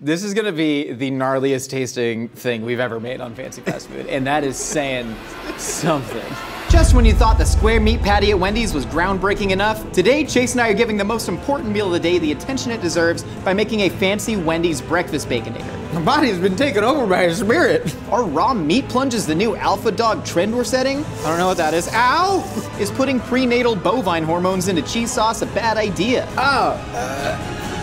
This is gonna be the gnarliest tasting thing we've ever made on Fancy Fast Food, and that is saying something. Just when you thought the square meat patty at Wendy's was groundbreaking enough, today Chase and I are giving the most important meal of the day the attention it deserves by making a fancy Wendy's breakfast Baconator. My body's been taken over by a spirit. Our raw meat plunge is the new alpha dog trend we're setting. I don't know what that is. Ow! Is putting prenatal bovine hormones into cheese sauce a bad idea?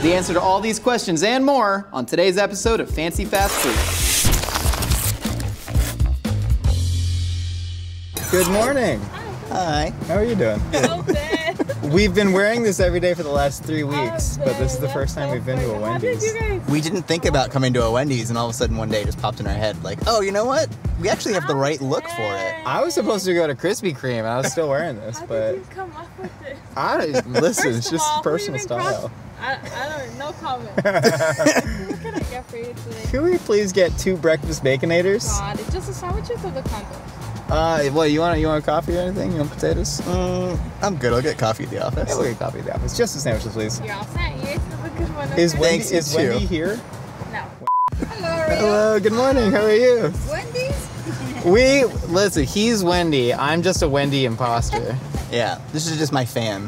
The answer to all these questions and more on today's episode of Fancy Fast Food. Good morning. Hi. How are you doing? So bad. We've been wearing this every day for the last 3 weeks, but this is the first time we've been to a Wendy's. We didn't think about coming to a Wendy's, and all of a sudden one day it just popped in our head like, oh, you know what? We actually have the right look for it. I was supposed to go to Krispy Kreme, and I was still wearing this, but... How did you come up with this? Listen, it's just personal style. I don't know, no comment. What can I get for you today? Can we please get 2 breakfast Baconators? God, it's just the sandwiches or the condos? Well, you want coffee or anything? You want potatoes? I'm good. I'll get coffee at the office. Yeah, we'll get coffee at the office. Just the sandwiches, please. You're all set. Yours is a good one. Is Wendy here? No. Hello. Hello. Good morning. How are you? Wendy's. Listen. He's Wendy. I'm just a Wendy imposter. Yeah. This is just my fam.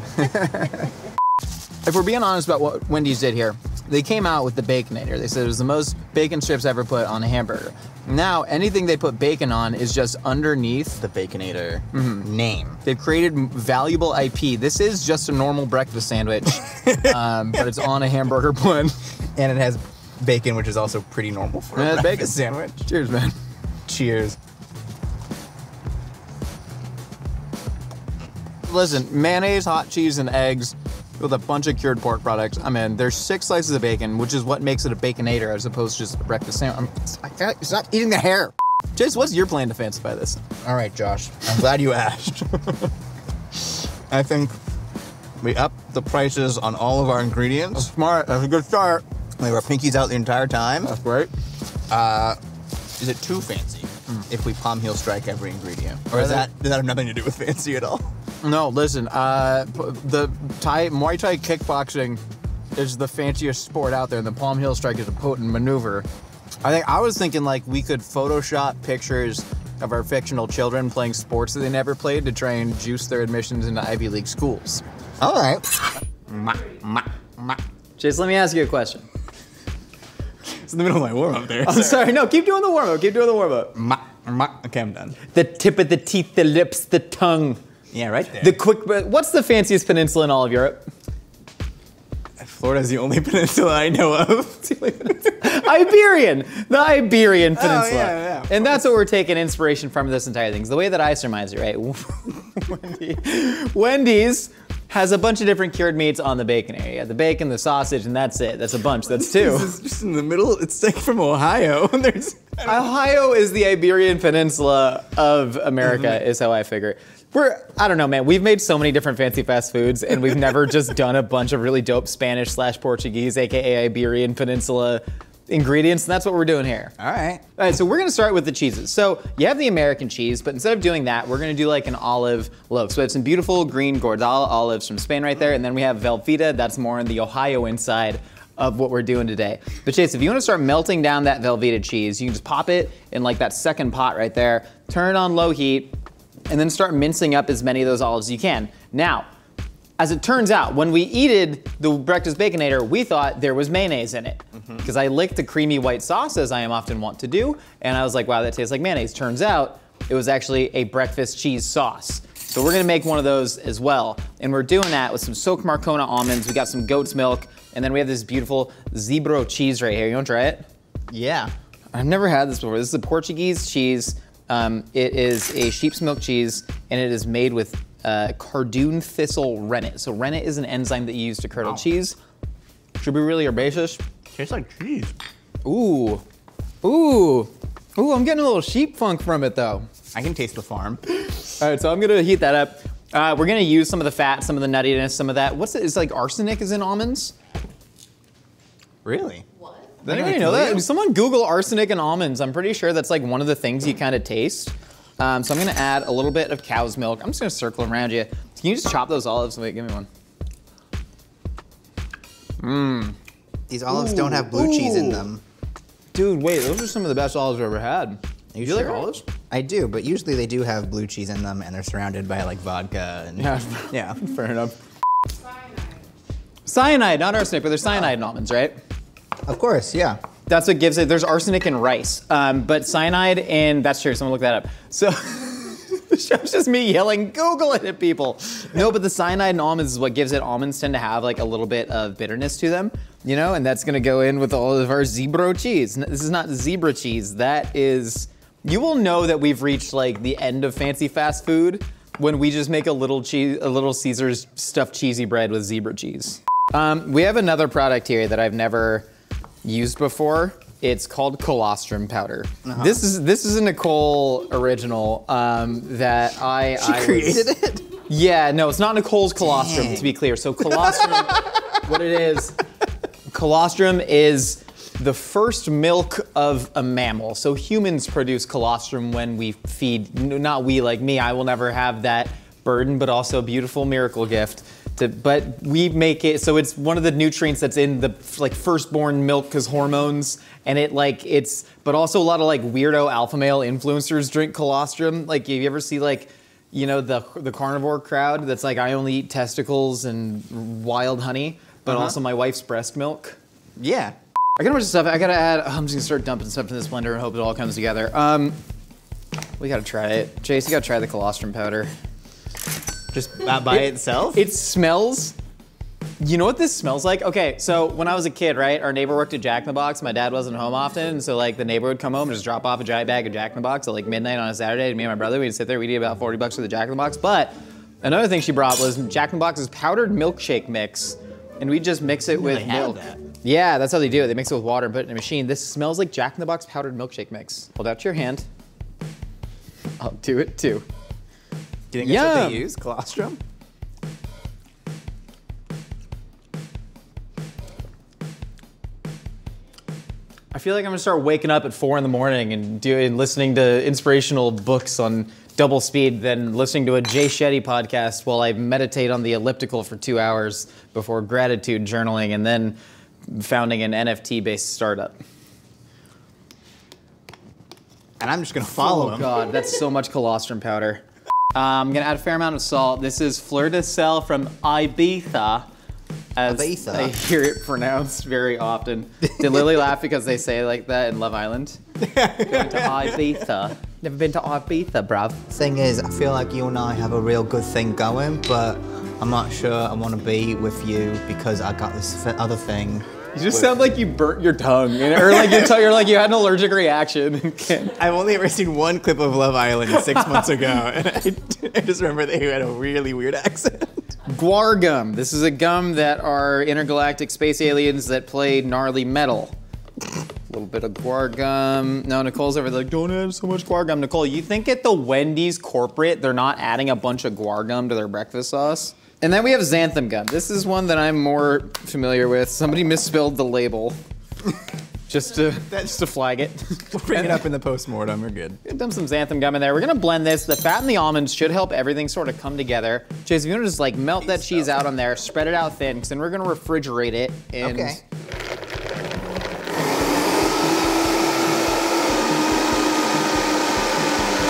If we're being honest about what Wendy's did here, they came out with the Baconator. They said it was the most bacon strips ever put on a hamburger. Now, anything they put bacon on is just underneath the Baconator name. They've created valuable IP. This is just a normal breakfast sandwich, but it's on a hamburger bun. And it has bacon, which is also pretty normal for a bacon sandwich. Cheers, man. Cheers. Listen, mayonnaise, hot cheese, and eggs with a bunch of cured pork products. I'm in. There's 6 slices of bacon, which is what makes it a Baconator as opposed to just a breakfast sandwich. It's not eating the hair. Chase, what's your plan to fancify this? All right, Josh, I'm glad you asked. I think we upped the prices on all of our ingredients. That's smart, that's a good start. We were pinkies out the entire time. That's great. Is it too fancy if we palm heel strike every ingredient? Or does that have nothing to do with fancy at all? No, listen, the Muay Thai kickboxing is the fanciest sport out there, and the palm heel strike is a potent maneuver. I was thinking like we could Photoshop pictures of our fictional children playing sports that they never played to try and juice their admissions into Ivy League schools. All right. Chase, let me ask you a question. It's in the middle of my warm-up there. I'm sorry, no, keep doing the warm-up, keep doing the warm-up. Okay, I'm done. The tip of the teeth, the lips, the tongue. Yeah, right there. What's the fanciest peninsula in all of Europe? Florida's the only peninsula I know of. The Iberian Peninsula. Oh, yeah. And that's what we're taking inspiration from this entire thing. It's the way that I surmise it, right? Wendy's has a bunch of different cured meats on the bacon area. The bacon, the sausage, and that's it. That's a bunch, that's 2. It's just in the middle, it's like from Ohio. Ohio is the Iberian Peninsula of America, is how I figure it. I don't know, man, we've made so many different fancy fast foods and we've never just done a bunch of really dope Spanish/Portuguese, AKA Iberian Peninsula ingredients, and that's what we're doing here. All right. All right, so we're gonna start with the cheeses. So you have the American cheese, but instead of doing that, we're gonna do like an olive loaf. So we have some beautiful green Gordal olives from Spain right there, and then we have Velveeta, that's more on the Ohioan side of what we're doing today. But Chase, if you wanna start melting down that Velveeta cheese, you can just pop it in like that second pot right there, turn on low heat, and then start mincing up as many of those olives as you can. Now, as it turns out, when we eated the breakfast Baconator, we thought there was mayonnaise in it. Because I licked the creamy white sauce, as I am often wont to do, and I was like, wow, that tastes like mayonnaise. Turns out, it was actually a breakfast cheese sauce. So we're gonna make one of those as well. And we're doing that with some soaked Marcona almonds, we got some goat's milk, and then we have this beautiful zebro cheese right here. You wanna try it? Yeah. I've never had this before. This is a Portuguese cheese. It is a sheep's milk cheese, and it is made with cardoon thistle rennet. So rennet is an enzyme that you use to curdle cheese. Should be really herbaceous. Tastes like cheese. Ooh, ooh, ooh! I'm getting a little sheep funk from it though. I can taste the farm. All right, so I'm gonna heat that up. We're gonna use some of the fat, some of the nuttiness, some of that. It's like arsenic is in almonds. Really? Did anybody know that? Someone Google arsenic and almonds. I'm pretty sure that's like one of the things you kind of taste. So I'm gonna add a little bit of cow's milk. I'm just gonna circle around you. Can you just chop those olives? Wait, give me one. These olives don't have blue cheese in them. Dude, wait, those are some of the best olives I've ever had. Do you sure? Like olives? I do, but usually they do have blue cheese in them and they're surrounded by like vodka and yeah. Fair enough. Cyanide. Cyanide, not arsenic, but there's cyanide in almonds, right? Of course, yeah. That's what gives it, there's arsenic in rice, but cyanide in, that's true, someone look that up. So, the chef's just me yelling, Google it at people. No, but the cyanide in almonds is what gives it, almonds tend to have like a little bit of bitterness to them, you know, and that's gonna go in with all of our zebro cheese. This is not zebra cheese, that is, you will know that we've reached like the end of fancy fast food when we just make a little cheese, a little Caesar's stuffed cheesy bread with zebra cheese. We have another product here that I've never used before. It's called colostrum powder. Uh-huh. This is a Nicole original that I created it? Yeah, no, it's not Nicole's colostrum, to be clear. So colostrum, what it is, colostrum is the first milk of a mammal. So humans produce colostrum when we feed, not we, like me, I will never have that burden, but also a beautiful miracle gift. But we make it, so it's one of the nutrients that's in the like firstborn milk, cause hormones, and it like, it's, but also a lot of like weirdo alpha male influencers drink colostrum. Like you ever see like, you know, the carnivore crowd that's like, I only eat testicles and wild honey, but also my wife's breast milk. Yeah. I got a bunch of stuff, I gotta add, I'm just gonna start dumping stuff in this blender and hope it all comes together. We gotta try it. Chase, you gotta try the colostrum powder. Just by itself? It smells, you know what this smells like? Okay, so when I was a kid, right, our neighbor worked at Jack in the Box, my dad wasn't home often, so like the neighbor would come home and just drop off a giant bag of Jack in the Box at like midnight on a Saturday, and me and my brother, we'd sit there, we'd eat about 40 bucks for the Jack in the Box, but another thing she brought was Jack in the Box's powdered milkshake mix, and we'd just mix it with milk. That. Yeah, that's how they do it, they mix it with water and put it in a machine. This smells like Jack in the Box powdered milkshake mix. Hold out your hand, I'll do it too. Do you think that's what they use, colostrum? I feel like I'm gonna start waking up at 4 in the morning and listening to inspirational books on double speed, then listening to a Jay Shetty podcast while I meditate on the elliptical for 2 hours before gratitude journaling and then founding an NFT-based startup. And I'm just gonna follow him. Oh God, that's so much colostrum powder. I'm gonna add a fair amount of salt. This is fleur de sel from Ibiza, as Ibiza. I hear it pronounced very often. Did Lily laugh because they say it like that in Love Island? Going to Ibiza. Never been to Ibiza, bruv. Thing is, I feel like you and I have a real good thing going, but I'm not sure I want to be with you because I got this other thing. You just sound like you burnt your tongue, you know? Or like you're like you had an allergic reaction. I've only ever seen one clip of Love Island 6 months ago, and I just remember that you had a really weird accent. Guar gum. This is a gum that are intergalactic space aliens that play gnarly metal. A little bit of guar gum. No, Nicole's over there like, don't add so much guar gum. Nicole, you think at the Wendy's corporate, they're not adding a bunch of guar gum to their breakfast sauce? And then we have xanthan gum. This is one that I'm more familiar with. Somebody misspelled the label, just to flag it. We'll bring it up in the postmortem. We're good. We're gonna dump some xanthan gum in there. We're gonna blend this. The fat and the almonds should help everything sort of come together. Chase, if you wanna just like melt that cheese out on there, spread it out thin, because then we're gonna refrigerate it. And okay.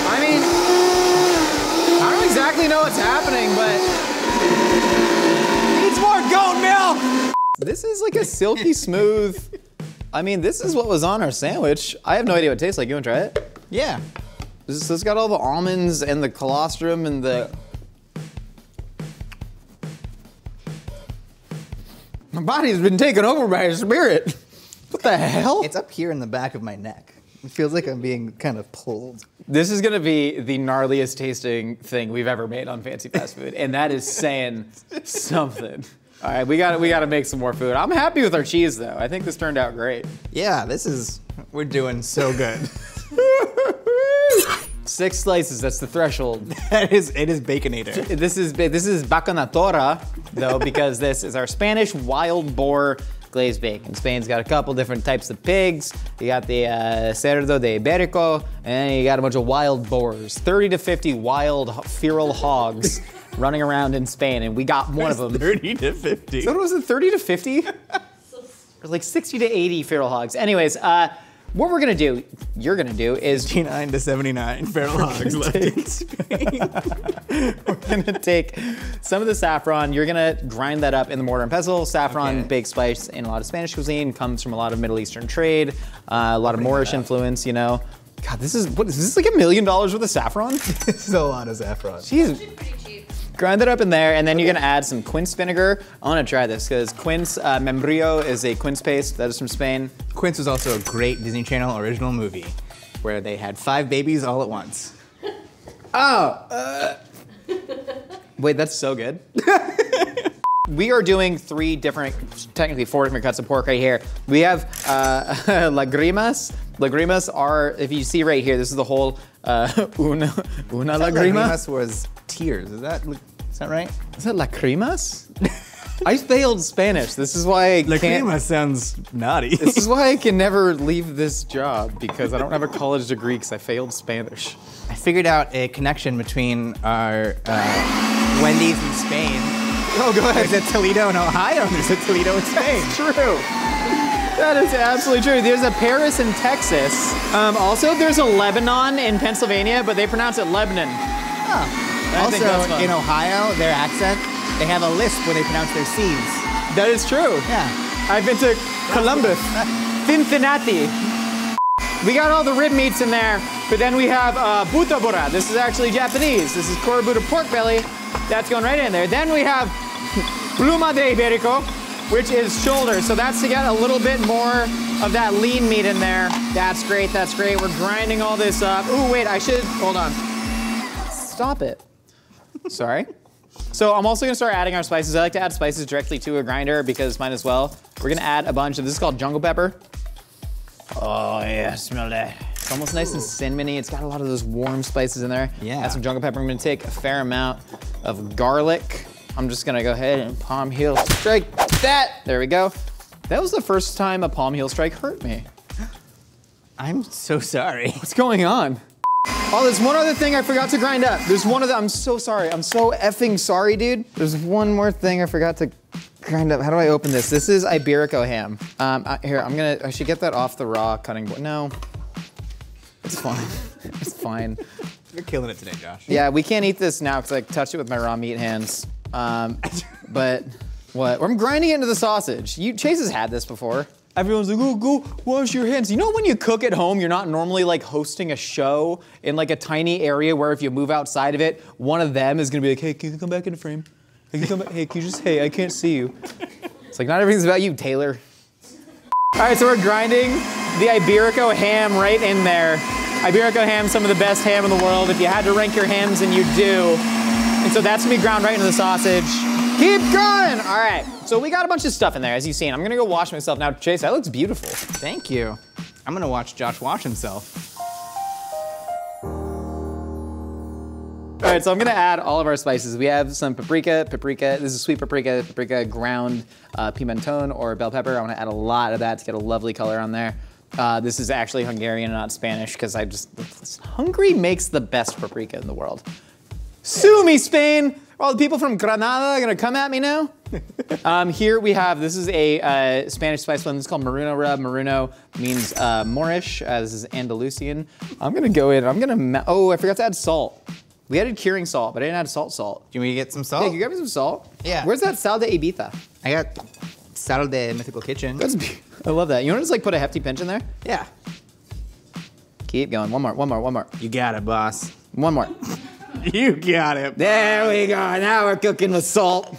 I mean, I don't exactly know what's happening, but. Goat milk! This is like a silky smooth, I mean, this is what was on our sandwich. I have no idea what it tastes like. You wanna try it? Yeah. It's got all the almonds and the colostrum and the... My body's been taken over by a spirit. What the hell? It's up here in the back of my neck. It feels like I'm being kind of pulled. This is gonna be the gnarliest tasting thing we've ever made on Fancy Fast Food, and that is saying something. All right, we gotta make some more food. I'm happy with our cheese though. I think this turned out great. Yeah, we're doing so good. 6 slices, that's the threshold. It is Baconator. This is Baconatora though, because this is our Spanish wild boar glazed bacon. Spain's got a couple different types of pigs. You got the cerdo de iberico, and then you got a bunch of wild boars. 30 to 50 wild feral hogs. Running around in Spain, and we got one of them. 30 to 50. So it was 30 to 50? It was There's like 60 to 80 feral hogs. Anyways, what we're gonna do, you're gonna do is 69 to 79 feral hogs left in Spain. We're gonna take some of the saffron, you're gonna grind that up in the mortar and pestle. Saffron, okay. Big spice in a lot of Spanish cuisine, comes from a lot of Middle Eastern trade, a lot of Moorish influence, you know. God, this is, what is this, like $1 million worth of saffron? This is a lot of saffron. Jeez. Grind that up in there, and then you're gonna add some quince vinegar. I wanna try this, because quince, membrillo is a quince paste that is from Spain. Quince was also a great Disney Channel original movie where they had 5 babies all at once. Wait, that's so good. We are doing 3 different, technically 4 different cuts of pork right here. We have lagrimas. Lagrimas are, if you see right here, this is the whole una lagrima. Lagrimas was tears, is that right? Is that lagrimas? I failed Spanish, this is why I can't. Lagrima sounds naughty. This is why I can never leave this job, because I don't have a college degree because I failed Spanish. I figured out a connection between our Wendy's in Spain. Oh, go ahead. There's a Toledo in Ohio, and there's a Toledo in Spain. That's true. That is absolutely true. There's a Paris in Texas. Also, there's a Lebanon in Pennsylvania, but they pronounce it Lebanon. Oh. Also, in Ohio, their accent, they have a lisp when they pronounce their C's. That is true. Yeah. I've been to Columbus, Cincinnati. We got all the rib meats in there, but then we have buta bura. This is actually Japanese. This is Korobuta pork belly. That's going right in there. Then we have pluma de iberico, which is shoulder. So that's to get a little bit more of that lean meat in there. That's great, that's great. We're grinding all this up. Ooh, wait, I should, hold on. Stop it. Sorry. So I'm also gonna start adding our spices. I like to add spices directly to a grinder because might as well. We're gonna add a bunch of, this is called jungle pepper. Oh yeah, smell that. It's almost nice and cinnamony. It's got a lot of those warm spices in there. Yeah. Add some jungle pepper. I'm gonna take a fair amount of garlic. I'm just gonna go ahead and palm heel strike that. There we go. That was the first time a palm heel strike hurt me. I'm so sorry. What's going on? Oh, there's one other thing I forgot to grind up. There's one other, I'm so sorry. I'm so effing sorry, dude. There's one more thing I forgot to grind up. How do I open this? This is Iberico ham. Here, I should get that off the raw cutting board. No, it's fine, it's fine. You're killing it today, Josh. Yeah, we can't eat this now because I touched it with my raw meat hands. But what? I'm grinding it into the sausage. Chase has had this before. Everyone's like, oh, go wash your hands. You know when you cook at home, you're not normally like hosting a show in like a tiny area where if you move outside of it, one of them is gonna be like, hey, can you come back into frame? Hey, can you come back? Hey, can you just, hey, I can't see you. It's like, not everything's about you, Taylor. All right, so we're grinding the Iberico ham right in there. Iberico ham, some of the best ham in the world. If you had to rank your hams, and you do. And so that's gonna be ground right into the sausage. Keep going! All right, so we got a bunch of stuff in there, as you've seen. I'm gonna go wash myself now. Chase, that looks beautiful. Thank you. I'm gonna watch Josh wash himself. All right, so I'm gonna add all of our spices. We have some paprika, this is sweet paprika ground pimentón or bell pepper. I wanna add a lot of that to get a lovely color on there. This is actually Hungarian, not Spanish, because I just, Hungary makes the best paprika in the world. Sue me, Spain! All the people from Granada are gonna come at me now. Here we have, this is a Spanish spice blend. This is called Maruno Rub. Maruno means Moorish, this is Andalusian. I'm gonna go in, oh, I forgot to add salt. We added curing salt, but I didn't add salt. Do you want me to get some salt? Yeah, you got me some salt? Yeah. Where's that Sal de Ibiza? I got Sal de Mythical Kitchen. That's beautiful. I love that. You wanna just like put a hefty pinch in there? Yeah. Keep going, one more. You got it, boss. One more. You got it. There we go, now we're cooking with salt.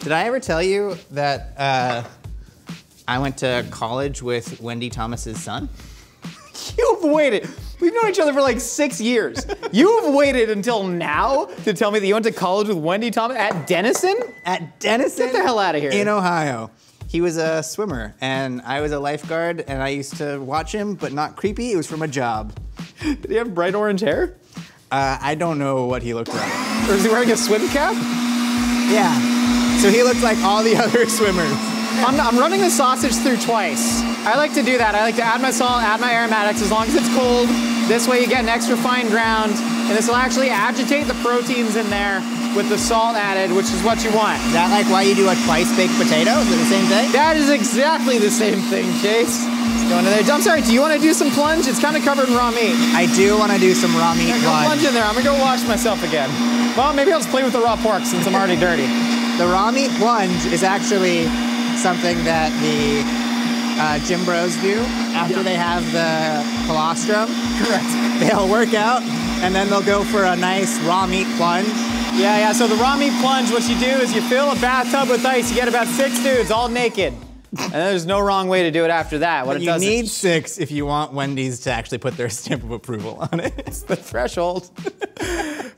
Did I ever tell you that I went to college with Wendy Thomas's son? You've waited, we've known each other for like 6 years. You've waited until now to tell me that you went to college with Wendy Thomas at Denison? At Denison? Get the hell out of here. In Ohio. He was a swimmer and I was a lifeguard and I used to watch him, but not creepy, it was from a job. Did he have bright orange hair? I don't know what he looked like. Or is he wearing a swim cap? Yeah. So he looked like all the other swimmers. I'm running the sausage through twice. I like to do that. I like to add my salt, add my aromatics, as long as it's cold. This way you get an extra fine ground, and this will actually agitate the proteins in there. with the salt added, which is what you want. Is that like why you do a twice baked potato? Is it the same thing? That is exactly the same thing, Chase. Let's go into there. I'm sorry, do you want to do some plunge? It's kind of covered in raw meat. I do want to do some raw meat plunge in there. I'm going to go wash myself again. Well, maybe I'll just play with the raw pork since I'm already dirty. The raw meat plunge is actually something that the gym bros do after they have the colostrum. Correct. They'll work out and then they'll go for a nice raw meat plunge. Yeah, yeah, so the raw meat plunge, what you do is you fill a bathtub with ice, you get about 6 dudes all naked. And there's no wrong way to do it after that. What it does, you need 6 if you want Wendy's to actually put their stamp of approval on it. It's the threshold.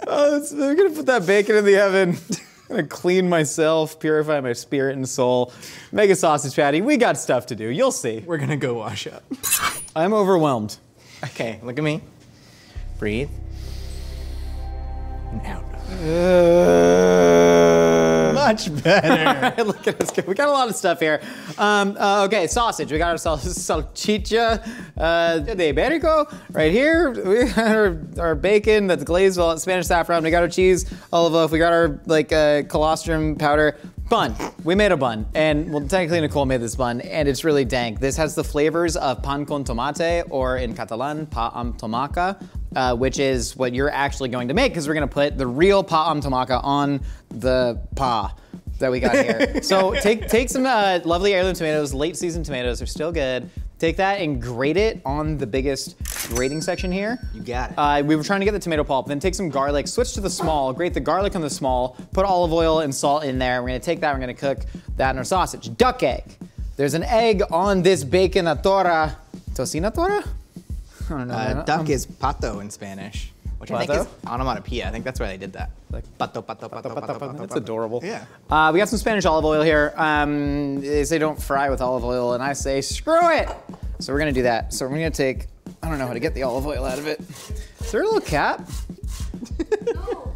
Oh, they're gonna put that bacon in the oven. I'm gonna clean myself, purify my spirit and soul, make a sausage patty. We got stuff to do, you'll see. We're gonna go wash up. I'm overwhelmed. Okay, look at me. Breathe. And out. Much better. Look at us. We got a lot of stuff here. Okay, sausage. We got our salchicha, de iberico right here. We got our bacon that's glazed with Spanish saffron. We got our cheese, olive oil. We got our like colostrum powder. Bun. We made a bun, and well, technically Nicole made this bun, and it's really dank. This has the flavors of pan con tomate, or in Catalan, pa amb tomaca, which is what you're actually going to make, because we're gonna put the real pa am tomaca on the pa that we got here. So take some lovely heirloom tomatoes, late season tomatoes, they're still good. Take that and grate it on the biggest grating section here. You got it. We were trying to get the tomato pulp, then take some garlic, switch to the small, grate the garlic on the small, put olive oil and salt in there. We're gonna take that, we're gonna cook that in our sausage. Duck egg. There's an egg on this baconator. Tocinatora? I don't know. Duck is pato in Spanish, which pato? I think is onomatopoeia. I think that's where they did that. Like pato, pato, pato, pato, pato, pato. That's adorable. Yeah. We got some Spanish olive oil here. They say don't fry with olive oil, and I say screw it. So we're gonna do that. So we're gonna take, I don't know how to get the olive oil out of it. Is there a little cap? No.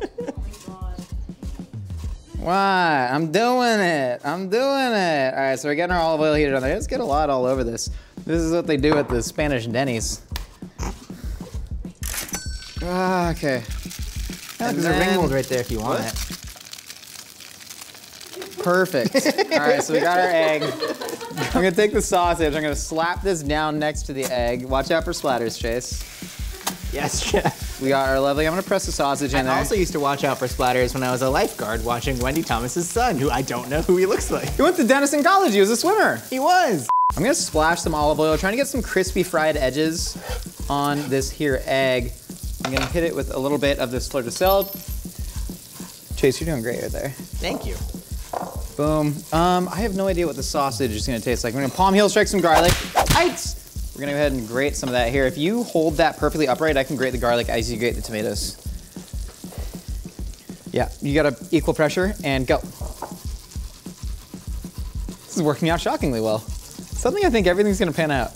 Why? I'm doing it. I'm doing it. All right, so we're getting our olive oil heated on there. Let's get a lot all over this. This is what they do at the Spanish Denny's. Okay. And there's a ring mold right there if you want it. Perfect. All right, so we got our egg. I'm gonna take the sausage, I'm gonna slap this down next to the egg. Watch out for splatters, Chase. Yes, Jeff. We got our lovely, I'm gonna press the sausage in there. I also used to watch out for splatters when I was a lifeguard watching Wendy Thomas's son, who I don't know who he looks like. He went to Denison College, he was a swimmer. He was. I'm gonna splash some olive oil, trying to get some crispy fried edges on this here egg. I'm gonna hit it with a little bit of this fleur de sel. Chase, you're doing great right there. Thank you. Boom. I have no idea what the sausage is gonna taste like. We're gonna palm heel strike some garlic. Ice! We're gonna go ahead and grate some of that here. If you hold that perfectly upright, I can grate the garlic as you grate the tomatoes. Yeah, you gotta equal pressure and go. This is working out shockingly well. Suddenly I think everything's gonna pan out.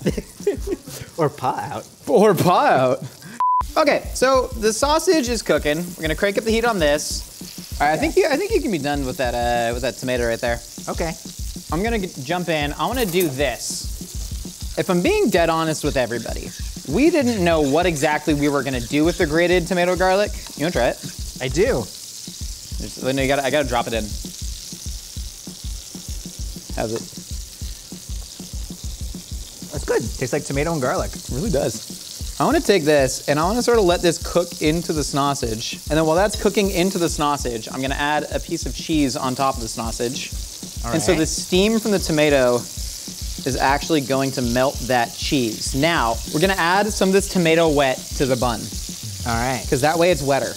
Or paw out. Or paw out. Okay, so the sausage is cooking. We're gonna crank up the heat on this. All right, I think you can be done with that tomato right there. Okay. I'm gonna jump in. I wanna do this. If I'm being dead honest with everybody, we didn't know what exactly we were gonna do with the grated tomato garlic. You wanna try it? I do. Just, no, I gotta drop it in. How's it? That's good. Tastes like tomato and garlic. It really does. I wanna take this and I wanna sort of let this cook into the sausage. And then while that's cooking into the sausage, I'm gonna add a piece of cheese on top of the sausage. All right. And so the steam from the tomato is actually going to melt that cheese. Now, we're gonna add some of this tomato wet to the bun. All right. Because that way it's wetter.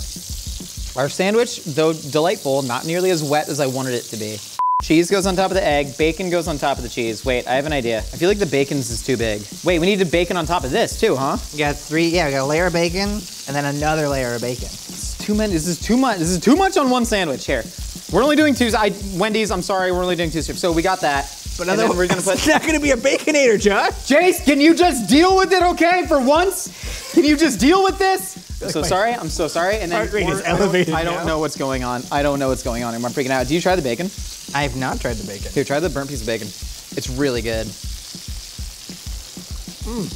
Our sandwich, though delightful, not nearly as wet as I wanted it to be. Cheese goes on top of the egg, bacon goes on top of the cheese. Wait, I have an idea. I feel like the bacon's is too big. Wait, we need to bacon on top of this too, huh? We got we got a layer of bacon and then another layer of bacon. It's too many, this is too much. This is too much on one sandwich here. We're only doing 2, Wendy's, I'm sorry, we're only doing 2 strips. So we got that. But other we're gonna put- It's not gonna be a Baconator, Josh. Jace, can you just deal with it, okay, for once? Can you just deal with this? So sorry, I'm so sorry. And then is elevated I don't know what's going on. I don't know what's going on. I'm freaking out. Do you try the bacon? I have not tried the bacon. Here, try the burnt piece of bacon. It's really good. Mm.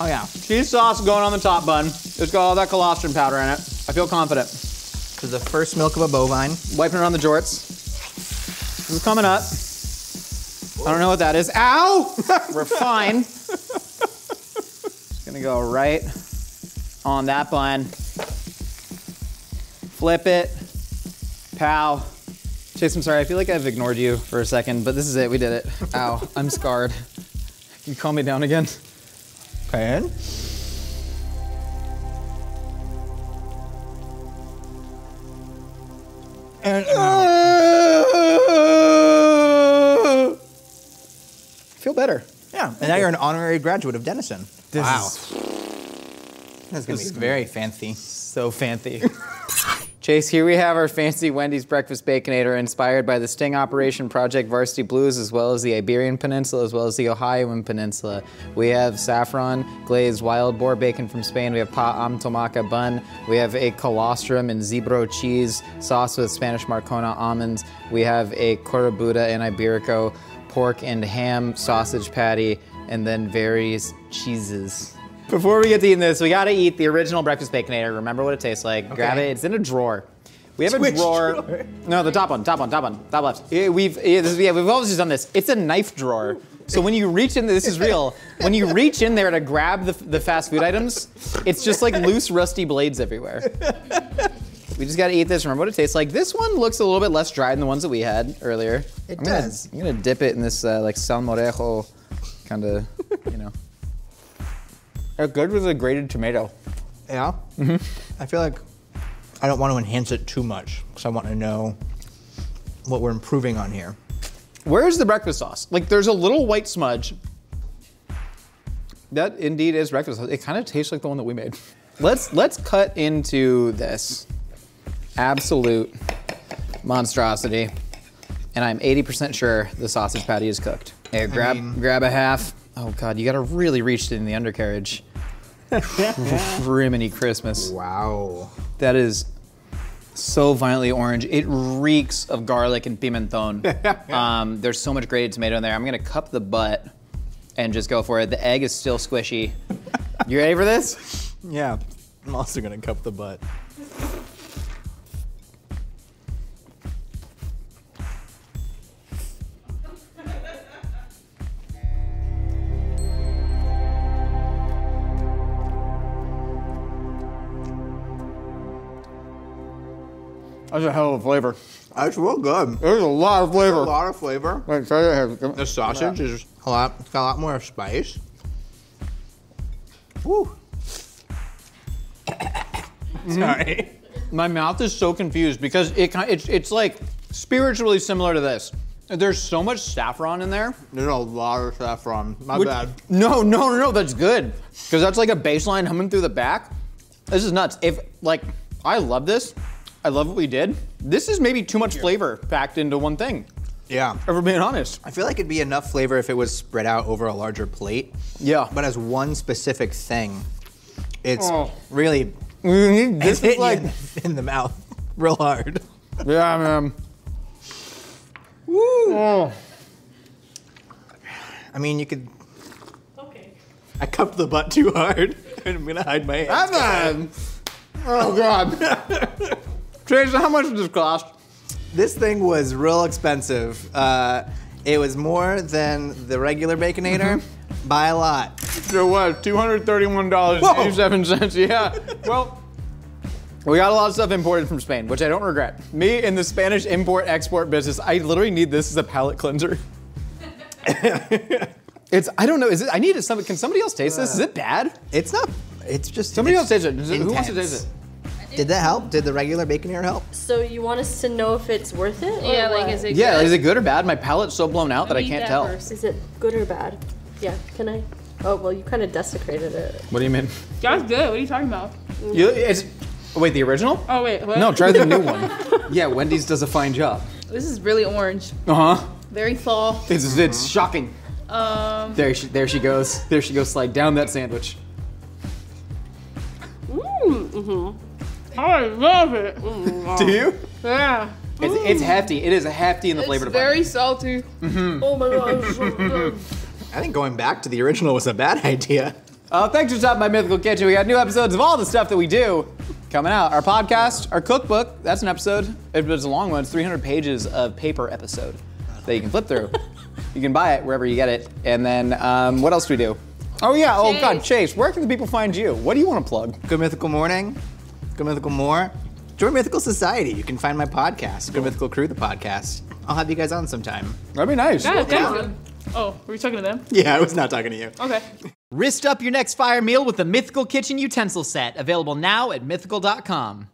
Oh yeah. Cheese sauce going on the top bun. It's got all that colostrum powder in it. I feel confident. This is the first milk of a bovine. Wiping around the jorts. This is coming up. Whoa. I don't know what that is. Ow! We're fine. Just gonna go right on that bun. Flip it. Pow. Chase, I'm sorry, I feel like I've ignored you for a second, but this is it, we did it. Ow, I'm scarred. Can you calm me down again? Pan. And I feel better. Yeah, and now you're an honorary graduate of Denison. This is very fancy. So fancy. Chase, here we have our fancy Wendy's Breakfast Baconator inspired by the Sting Operation Project Varsity Blues, as well as the Iberian Peninsula, as well as the Ohioan Peninsula. We have saffron, glazed wild boar bacon from Spain. We have pa amb tomaca bun. We have a colostrum and zebro cheese sauce with Spanish Marcona almonds. We have a Korobuta and Iberico pork and ham sausage patty, and then various cheeses. Before we get to eating this, we gotta eat the original Breakfast Baconator. Remember what it tastes like. Okay. Grab it. It's in a drawer. We have a drawer. Drawer. No, the top one. Top one. Top one. Top left. We've always just done this. It's a knife drawer. So when you reach in, this is real. When you reach in there to grab the fast food items, it's just like loose, rusty blades everywhere. We just gotta eat this. Remember what it tastes like. This one looks a little bit less dry than the ones that we had earlier. It does. I'm gonna dip it in this like salmorejo kind of, you know. They're good with a grated tomato. Yeah? Mm-hmm. I feel like I don't want to enhance it too much because I want to know what we're improving on here. Where is the breakfast sauce? Like, there's a little white smudge. That indeed is breakfast sauce. It kind of tastes like the one that we made. Let's cut into this absolute monstrosity. And I'm 80% sure the sausage patty is cooked. Here, grab a half. Oh God, you gotta really reach in the undercarriage. Criminy Christmas. Wow. That is so violently orange. It reeks of garlic and pimentón. There's so much grated tomato in there. I'm gonna cup the butt and just go for it. The egg is still squishy. You ready for this? Yeah, I'm also gonna cup the butt. That's a hell of a flavor. That's real good. There's a lot of flavor. There's a lot of flavor. Wait, the sausage is a lot, it's got a lot more spice. Woo. Sorry. My mouth is so confused because it's like spiritually similar to this. There's so much saffron in there. There's a lot of saffron. My bad. No, that's good. Because that's like a bass line humming through the back. This is nuts. I love this. I love what we did. This is maybe too much flavor packed into one thing. Yeah. If we're being honest. I feel like it'd be enough flavor if it was spread out over a larger plate. Yeah. But as one specific thing, it's really this is like in the mouth real hard. Yeah, man. Woo. Oh. I mean, you could. Okay. I cupped the butt too hard, and I'm gonna hide my hands. Oh God. Chase, how much did this cost? This thing was real expensive. It was more than the regular Baconator by a lot. It was $231.87, yeah. Well, we got a lot of stuff imported from Spain, which I don't regret. Me in the Spanish import-export business, I literally need this as a palate cleanser. I don't know, I need it, can somebody else taste this? Is it bad? It's not, it's just, somebody else taste it, who wants to taste it? Did that help? Did the regular Baconator help? So you want us to know if it's worth it? Yeah, like is it good? Yeah, is it good or bad? My palate's so blown out that I can't tell. Is it good or bad? Yeah, can I? Oh, well, you kind of desecrated it. What do you mean? That's good, what are you talking about? Wait, the original? Oh, wait, what? No, try the new one. Yeah, Wendy's does a fine job. This is really orange. Uh-huh. Very tall. It's shocking. There she goes. There she goes, slide down that sandwich. Mm-hmm. I love it. Wow. Do you? Yeah. It's hefty. It is hefty in the flavor department. It's very salty. Mm-hmm. Oh my gosh, so good. I think going back to the original was a bad idea. Thanks for stopping by Mythical Kitchen. We got new episodes of all the stuff that we do. coming out. Our podcast, our cookbook, that's an episode. It was a long one, it's 300 pages of paper episode that you can flip through. You can buy it wherever you get it. And then what else do we do? Oh yeah, Chase. Oh God, Chase, where can the people find you? What do you want to plug? Good Mythical Morning, Good Mythical More. Join Mythical Society. You can find my podcast, Good Mythical Crew, the podcast. I'll have you guys on sometime. That'd be nice. Yeah, okay. Oh, were you talking to them? Yeah, I was not talking to you. Okay. Wrist up your next fire meal with the Mythical Kitchen utensil set, available now at mythical.com.